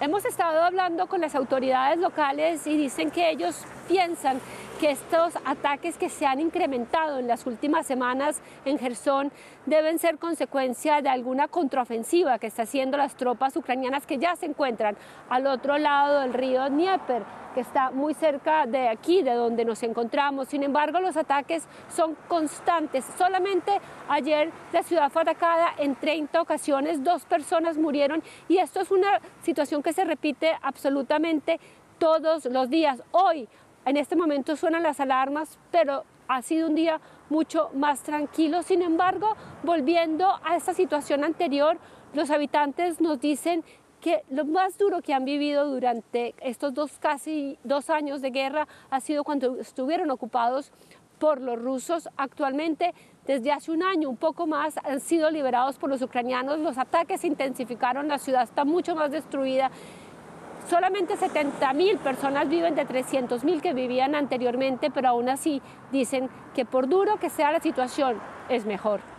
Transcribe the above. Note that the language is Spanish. Hemos estado hablando con las autoridades locales y dicen que ellos piensan que estos ataques que se han incrementado en las últimas semanas en Jersón deben ser consecuencia de alguna contraofensiva que está haciendo las tropas ucranianas que ya se encuentran al otro lado del río Dnieper, que está muy cerca de aquí, de donde nos encontramos. Sin embargo, los ataques son constantes. Solamente ayer la ciudad fue atacada en 30 ocasiones, 2 personas murieron, y esto es una situación que se repite absolutamente todos los días. Hoy, en este momento suenan las alarmas, pero ha sido un día mucho más tranquilo. Sin embargo, volviendo a esta situación anterior, los habitantes nos dicen que lo más duro que han vivido durante estos casi dos años de guerra ha sido cuando estuvieron ocupados por los rusos. Actualmente, desde hace un año, un poco más, han sido liberados por los ucranianos. Los ataques se intensificaron, la ciudad está mucho más destruida. Solamente 70.000 personas viven de 300.000 que vivían anteriormente, pero aún así dicen que por duro que sea la situación, es mejor.